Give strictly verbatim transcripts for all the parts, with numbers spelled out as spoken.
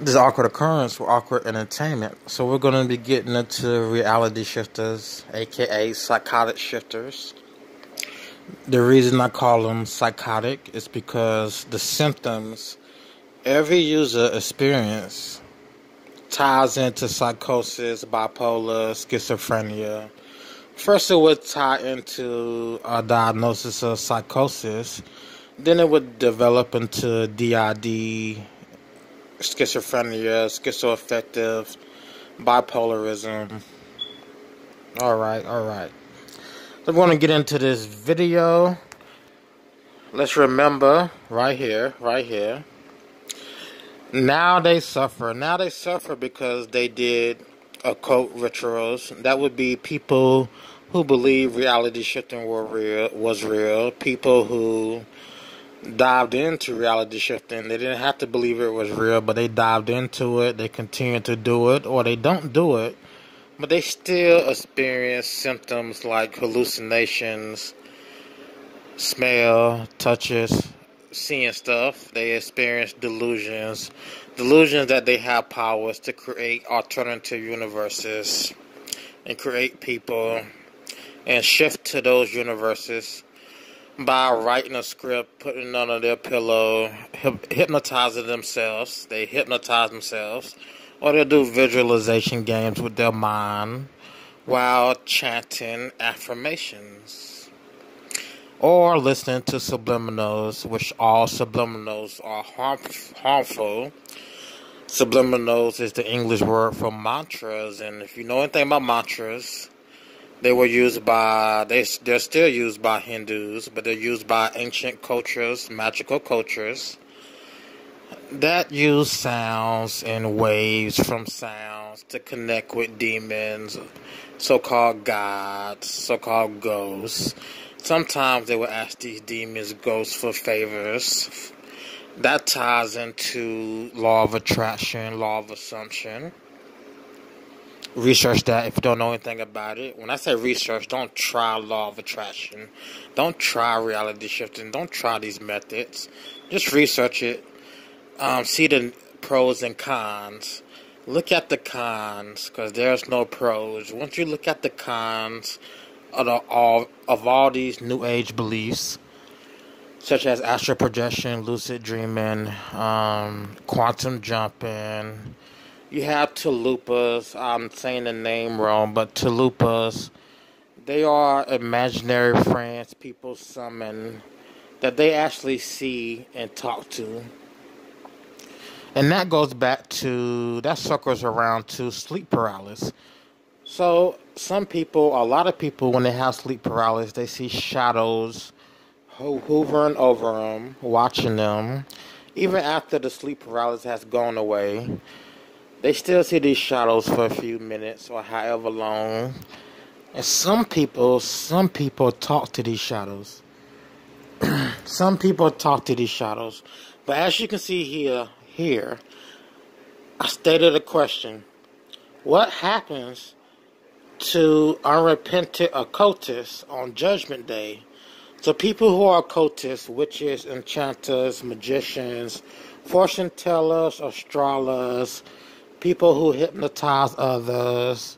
This is Awkward Occurrence for Awkward Entertainment. So we're going to be getting into reality shifters, a k a psychotic shifters. The reason I call them psychotic is because the symptoms every user experiences ties into psychosis, bipolar, schizophrenia. First it would tie into a diagnosis of psychosis. Then it would develop into D I D, schizophrenia, schizoaffective, bipolarism. Alright, alright. We're going to get into this video. Let's remember right here, right here. Now they suffer. Now they suffer because they did occult rituals. That would be people who believe reality shifting were real, was real. People who dived into reality shifting. They didn't have to believe it was real, but they dived into it. They continue to do it, or they don't do it, but they still experience symptoms like hallucinations, smell, touches, seeing stuff. They experience delusions. Delusions that they have powers to create alternative universes and create people and shift to those universes by writing a script, putting it under their pillow, hypnotizing themselves. They hypnotize themselves. Or they'll do visualization games with their mind while chanting affirmations. Or listening to subliminals, which all subliminals are harmful. Subliminals is the English word for mantras. And if you know anything about mantras, They were used by, they, they're still used by Hindus, but they're used by ancient cultures, magical cultures, that use sounds and waves from sounds to connect with demons, so-called gods, so-called ghosts. Sometimes they would ask these demons, ghosts, for favors. That ties into law of attraction, law of assumption. Research that if you don't know anything about it. When I say research, don't try law of attraction. Don't try reality shifting. Don't try these methods. Just research it. Um, see the pros and cons. Look at the cons, because there's no pros. Once you look at the cons of, the, all, of all these new age beliefs, such as astral projection, lucid dreaming, um, quantum jumping. You have Tulupas. I'm saying the name wrong, but Tulupas, they are imaginary friends people summon that they actually see and talk to. And that goes back to, that circles around to sleep paralysis. So some people, a lot of people, when they have sleep paralysis, they see shadows ho- hovering over them, watching them. Even after the sleep paralysis has gone away, they still see these shadows for a few minutes or however long. And some people, some people talk to these shadows. Some people talk to these shadows. But as you can see here, here, I stated a question. What happens to unrepentant occultists on Judgment Day? So people who are occultists, witches, enchanters, magicians, fortune tellers, astrologers, people who hypnotize others,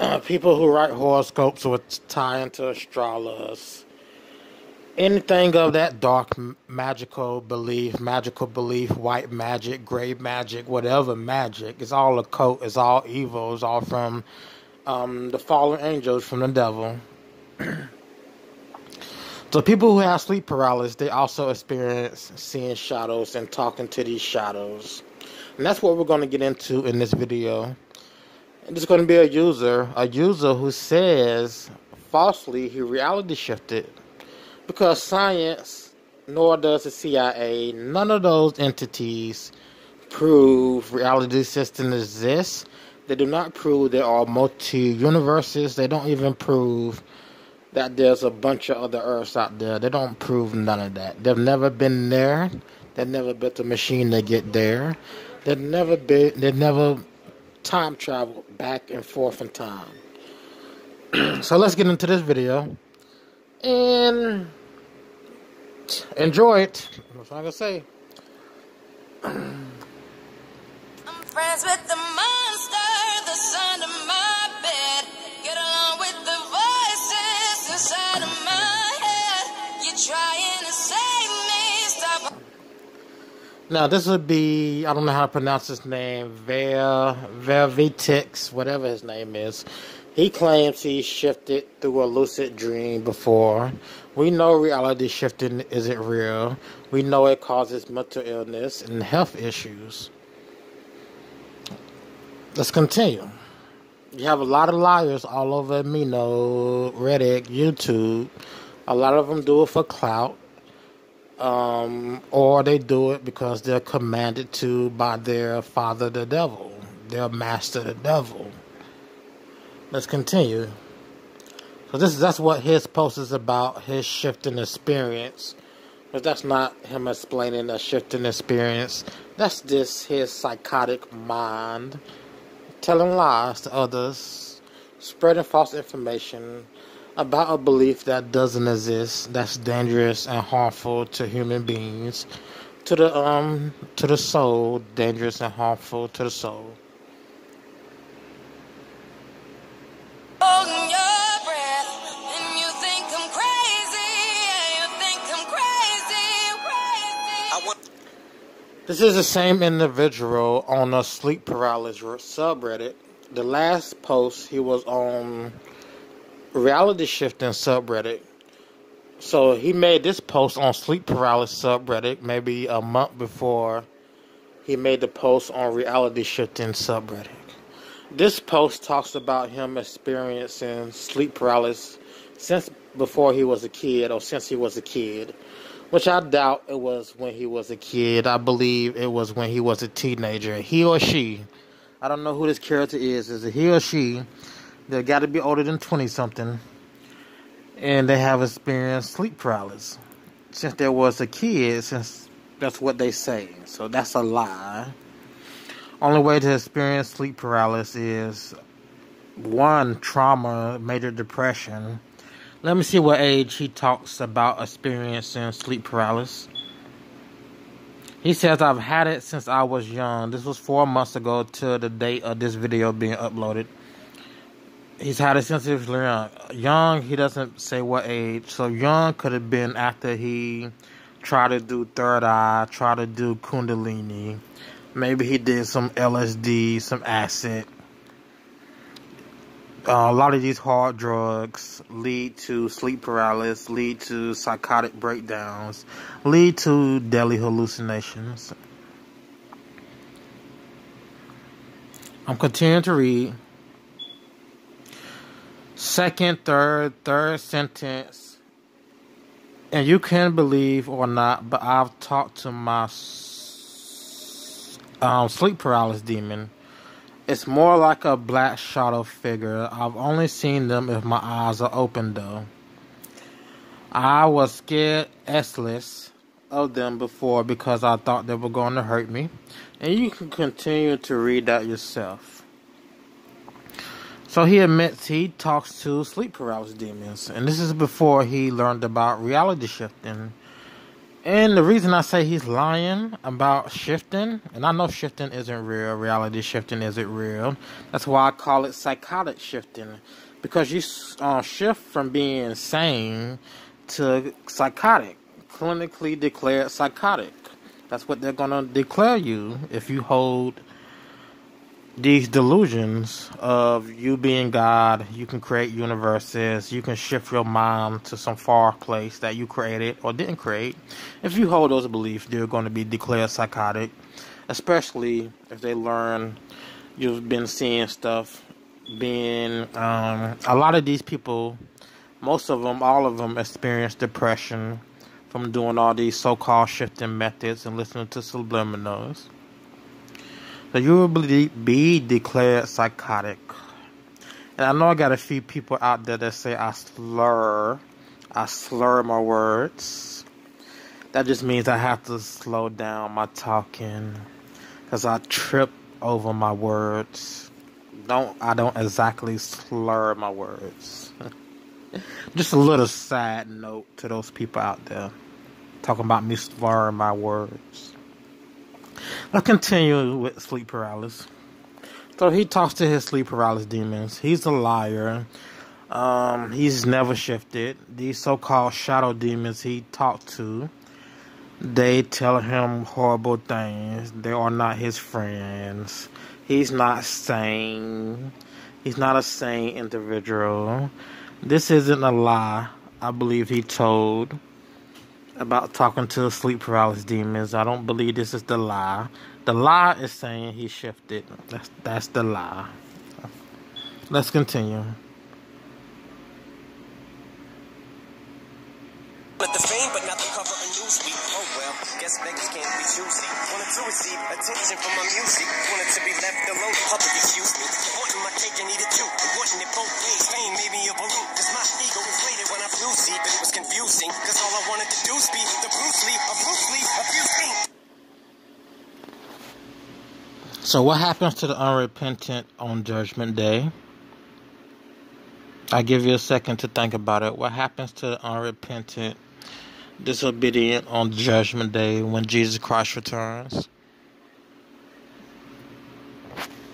uh, people who write horoscopes or tie into astrologers, anything of that dark magical belief, magical belief, white magic, gray magic, whatever magic. It's all occult, it's all evil, it's all from um, the fallen angels, from the devil. So people who have sleep paralysis, they also experience seeing shadows and talking to these shadows. And that's what we're going to get into in this video. And there's going to be a user, a user who says falsely he reality shifted. Because science, nor does the C I A, none of those entities prove reality system exists. They do not prove there are multi-universes. They don't even prove that there's a bunch of other Earths out there. They don't prove none of that. They've never been there. They've never built a machine to get there. They've never been, they've never time traveled back and forth in time. So let's get into this video and enjoy it. That's what I'm gonna say. friends with the monster that's under my bed. Get along with the voices inside of my head. You're trying to save me. Stop. Now this would be, I don't know how to pronounce his name, Ver Vervitix, whatever his name is. He claims he shifted through a lucid dream before. We know reality shifting isn't real. We know it causes mental illness and health issues. Let's continue. You have a lot of liars all over Amino, Reddit, YouTube. A lot of them do it for clout. Um, or they do it because they're commanded to by their father, the devil. Their master, the devil. Let's continue. So this that's what his post is about, his shifting experience. But that's not him explaining a shifting experience. That's just his psychotic mind telling lies to others, spreading false information about a belief that doesn't exist, that's dangerous and harmful to human beings, to the um to the soul, dangerous and harmful to the soul. This is the same individual on a sleep paralysis subreddit. The last post, he was on reality shifting subreddit. So he made this post on sleep paralysis subreddit maybe a month before he made the post on reality shifting subreddit. This post talks about him experiencing sleep paralysis since before he was a kid or since he was a kid. Which I doubt it was when he was a kid. I believe it was when he was a teenager. He or she. I don't know who this character is. Is it he or she? They got to be older than twenty-something. And they have experienced sleep paralysis since there was a kid. Since that's what they say. So that's a lie. Only way to experience sleep paralysis is, one, trauma, major depression. Let me see what age he talks about experiencing sleep paralysis. He says, I've had it since I was young. This was four months ago to the date of this video being uploaded. He's had it since he was young. Young, he doesn't say what age. So young could have been after he tried to do third eye, tried to do kundalini. Maybe he did some L S D, some acid. Uh, a lot of these hard drugs lead to sleep paralysis, lead to psychotic breakdowns, lead to daily hallucinations. I'm continuing to read. Second, third, third sentence. And you can believe or not, but I've talked to my um, sleep paralysis demon. It's more like a black shadow figure. I've only seen them if my eyes are open, though. I was scared essless of them before because I thought they were going to hurt me. And you can continue to read that yourself. So he admits he talks to sleep paralysis demons. And this is before he learned about reality shifting. And the reason I say he's lying about shifting, and I know shifting isn't real, reality shifting isn't real. That's why I call it psychotic shifting, because you uh, shift from being sane to psychotic, clinically declared psychotic. That's what they're going to declare you if you hold these delusions of you being God, you can create universes, you can shift your mind to some far place that you created or didn't create. If you hold those beliefs, they're going to be declared psychotic, especially if they learn you've been seeing stuff, being, um, a lot of these people, most of them, all of them experience depression from doing all these so-called shifting methods and listening to subliminals. So you will be declared psychotic. And I know I got a few people out there that say I slur. I slur my words. That just means I have to slow down my talking, because I trip over my words. Don't I don't exactly slur my words. Just a little side note to those people out there talking about me slurring my words. Let's continue with sleep paralysis. So he talks to his sleep paralysis demons. He's a liar. Um, he's never shifted. These so-called shadow demons he talked to, they tell him horrible things. They are not his friends. He's not sane. He's not a sane individual. This isn't a lie I believe he told about talking to sleep paralysis demons. I don't believe this is the lie. The lie is saying he shifted. That's, that's the lie. Let's continue. But the fame, but not the cover of Newsweek. Oh well, guess beggars can't be choosy. Wanted to receive attention from my music. Wanted to be left alone, public excuse me. Wanting my cake and eat it too. Wanting it both ways. Fame made me a balloon. Cause my ego inflated when I flew deep. But it was confusing. Cause all I wanted to do is be the Bruce Lee, a Bruce Lee, a few things. So what happens to the unrepentant on Judgment Day? I give you a second to think about it. What happens to the unrepentant disobedient on Judgment Day when Jesus Christ returns?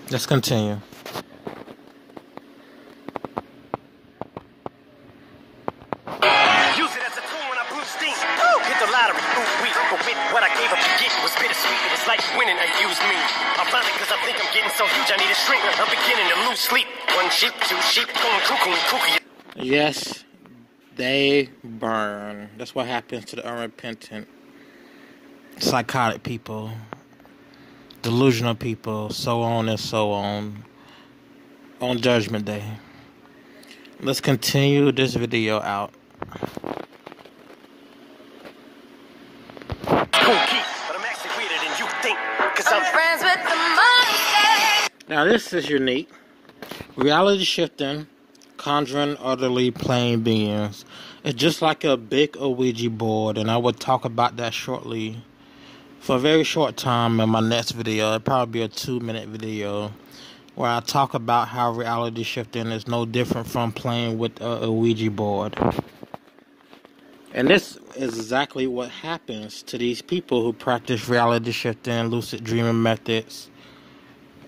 Let's continue. Use it as a tool when I blew steam. Woo! Hit the lottery. Ooh, wee. But with what I gave up to get was bittersweet. It was like winning and used me. I'm running because I think I'm getting so huge I need a shrink. I'm beginning to lose sleep. One sheep, two sheep, going cuckoo and kooky. Yes. They burn. That's what happens to the unrepentant, psychotic people, delusional people, so on and so on, on Judgment Day. Let's continue this video out. Now this is unique. Reality shifting. Conjuring utterly plain beings. It's just like a big Ouija board, and I will talk about that shortly for a very short time in my next video. It'll probably be a two minute video where I talk about how reality shifting is no different from playing with a, a Ouija board. And this is exactly what happens to these people who practice reality shifting, lucid dreaming methods,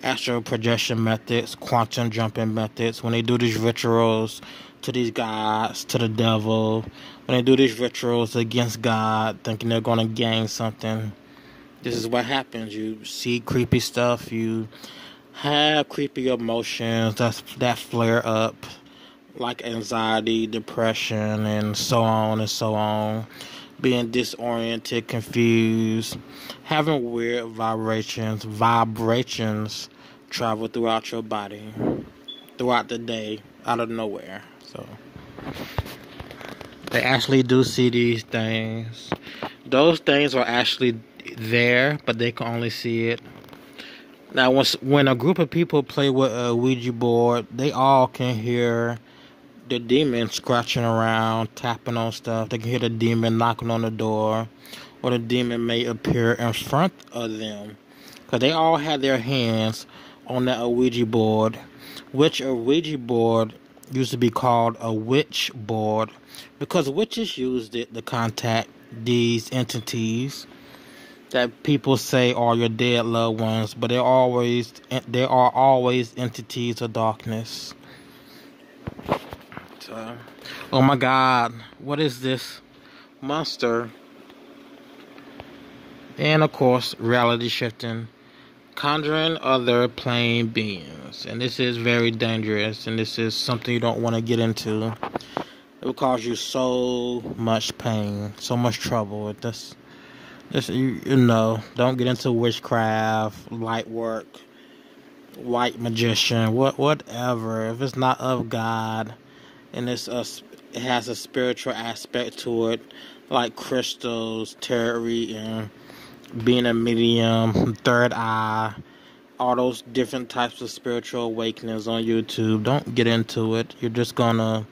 astral projection methods, quantum jumping methods. When they do these rituals to these gods, to the devil, when they do these rituals against God, thinking they're going to gain something, this is what happens. You see creepy stuff, you have creepy emotions that's, that flare up, like anxiety, depression, and so on and so on. Being disoriented, confused, having weird vibrations. Vibrations travel throughout your body, throughout the day, out of nowhere. So they actually do see these things. Those things are actually there, but they can only see it. Now, once when a group of people play with a Ouija board, they all can hear the demon scratching around, tapping on stuff. They can hear the demon knocking on the door, or the demon may appear in front of them, because they all had their hands on that Ouija board, which a Ouija board used to be called a witch board, because witches used it to contact these entities that people say are your dead loved ones, but they're always they are always entities of darkness. Uh, oh my God, what is this monster? And of course, reality shifting, conjuring other plane beings. And this is very dangerous, and this is something you don't want to get into. It will cause you so much pain, so much trouble. It just, just you, you know, don't get into witchcraft, light work, white magician, what, whatever. If it's not of God, and it's a, it has a spiritual aspect to it, like crystals, tarot reading, being a medium, third eye, all those different types of spiritual awakenings on YouTube. Don't get into it. You're just gonna,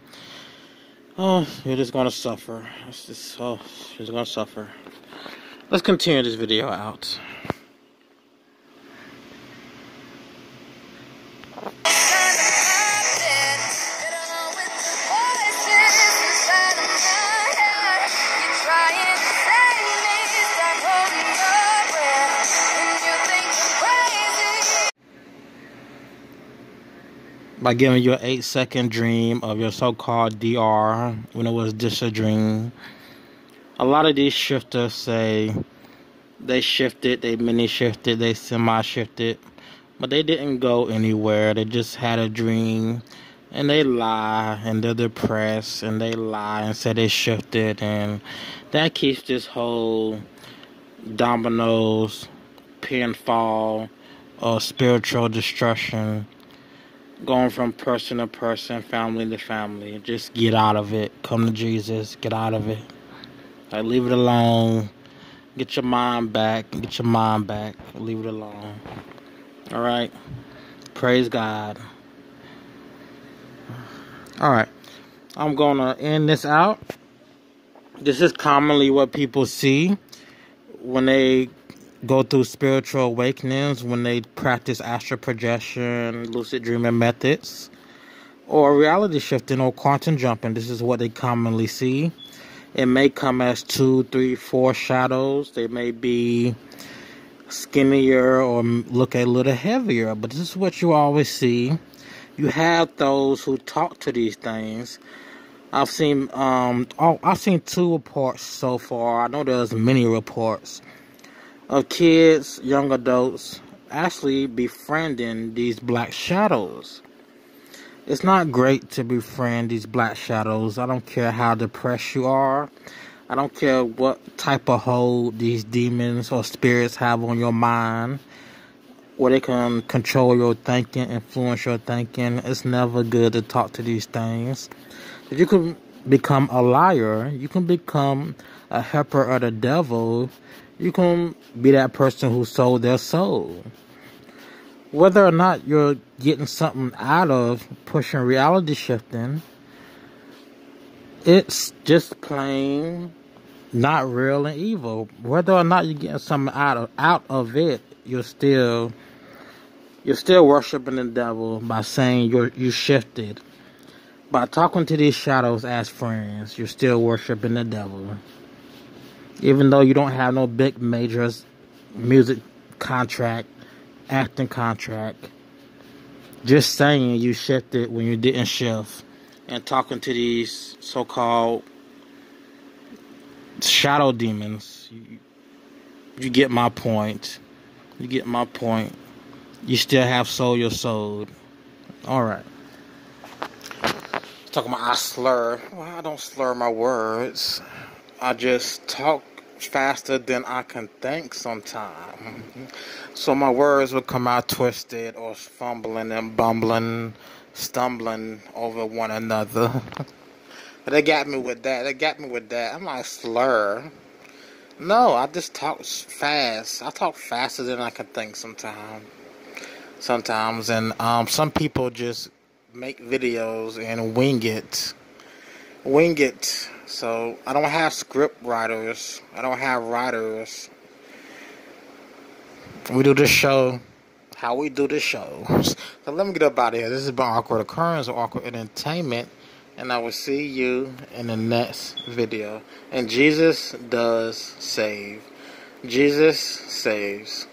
oh, you're just gonna suffer. It's just, oh, you're just gonna suffer. Let's continue this video out. Thank you. by giving you an eight second dream of your so-called D R when it was just a dream. A lot of these shifters say they shifted, they mini shifted, they semi shifted, but they didn't go anywhere. They just had a dream, and they lie, and they're depressed, and they lie and say they shifted, and that keeps this whole dominoes, pinfall, or spiritual destruction going from person to person, family to family. Just get out of it. Come to Jesus. Get out of it. Like, leave it alone. Get your mind back. Get your mind back. Leave it alone. All right. Praise God. All right. I'm going to end this out. This is commonly what people see when they go through spiritual awakenings, when they practice astral projection, lucid dreaming methods, or reality shifting or quantum jumping. This is what they commonly see. It may come as two, three, four shadows. They may be skinnier or look a little heavier, but this is what you always see. You have those who talk to these things. I've seen, um, oh, I've seen two reports so far. I know there's many reports of kids, young adults, actually befriending these black shadows. It's not great to befriend these black shadows. I don't care how depressed you are. I don't care what type of hold these demons or spirits have on your mind, where they can control your thinking, influence your thinking. It's never good to talk to these things. If you can become a liar, you can become a helper of the devil. You can be that person who sold their soul. Whether or not you're getting something out of pushing reality shifting, it's just plain not real and evil. Whether or not you're getting something out of out of it, you're still you're still worshiping the devil by saying you're you shifted. By talking to these shadows as friends, you're still worshiping the devil. Even though you don't have no big majors, music contract, acting contract, just saying you shifted when you didn't shift, and talking to these so-called shadow demons, you, you get my point. You get my point. You still have sold your soul. All right. Talking about I slur. Well, I don't slur my words. I just talk faster than I can think sometimes. So my words will come out twisted or fumbling and bumbling, stumbling over one another. But they got me with that. They got me with that. I'm like, slur. No, I just talk fast. I talk faster than I can think sometimes. Sometimes. And um, some people just make videos and wing it. Wing it. So I don't have script writers. I don't have writers. We do this show how we do this show. So let me get up out of here. This has been Awkward Occurrence or Awkward Entertainment, and I will see you in the next video. And Jesus does save. Jesus saves.